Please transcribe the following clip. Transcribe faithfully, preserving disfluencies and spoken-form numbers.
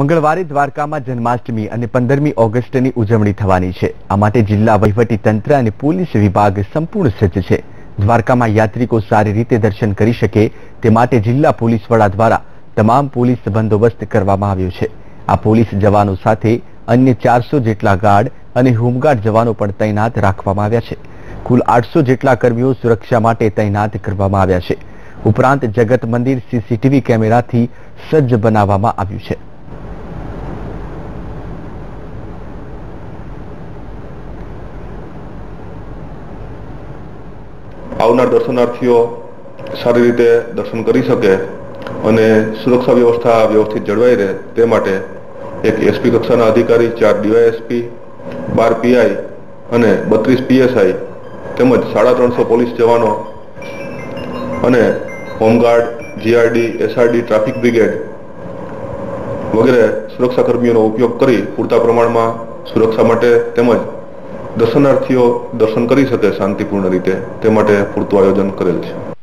મંગળવારે દ્વારકામાં જન્માષ્ટમી અને પંદરમી ઓગસ્ટની ઉજવણી થવાની છે। આ માટે જિલ્લા વહીવટી તંત્ર અને પોલીસ વિભાગ સંપૂર્ણ સજ્જ છે। દ્વારકામાં યાત્રિકો સારી રીતે દર્શન કરી શકે તે માટે જિલ્લા પોલીસ વડા દ્વારા તમામ પોલીસ બંદોબસ્ત કરવામાં આવ્યો છે। આ પોલીસ જવાનો સાથે અન્ય ચારસો જેટલા ગાર્ડ અને હોમગાર્ડ જવાનો પણ તૈનાત રાખવામાં આવ્યા છે। કુલ આઠસો જેટલા કર્મીઓ સુરક્ષા માટે તૈનાત કરવામાં આવ્યા છે। ઉપરાંત જગત મંદિર સીસીટીવી કેમેરાથી સજ્જ બનાવવામાં આવ્યું છે। आवनार दर्शनार्थीओ सारी रीते दर्शन करी सके अने सुरक्षा व्यवस्था व्यवस्थित जळवाई रहे ते माटे एक एसपी कक्षाना अधिकारी, चार डीवायएसपी, बार पीआई अने बत्रीस पीएसआई तेमज साढ़ा त्रण सौ पोलीस जवानो अने home guard, GRD, SRD, traffic brigade वगैरे सुरक्षाकर्मीओनो उपयोग करी पूरता प्रमाणमां सुरक्षा माटे तेमज दर्शनार्थीओ दर्शन करी सके शांतिपूर्ण रीते ते माटे पूरतुं आयोजन करेल छे।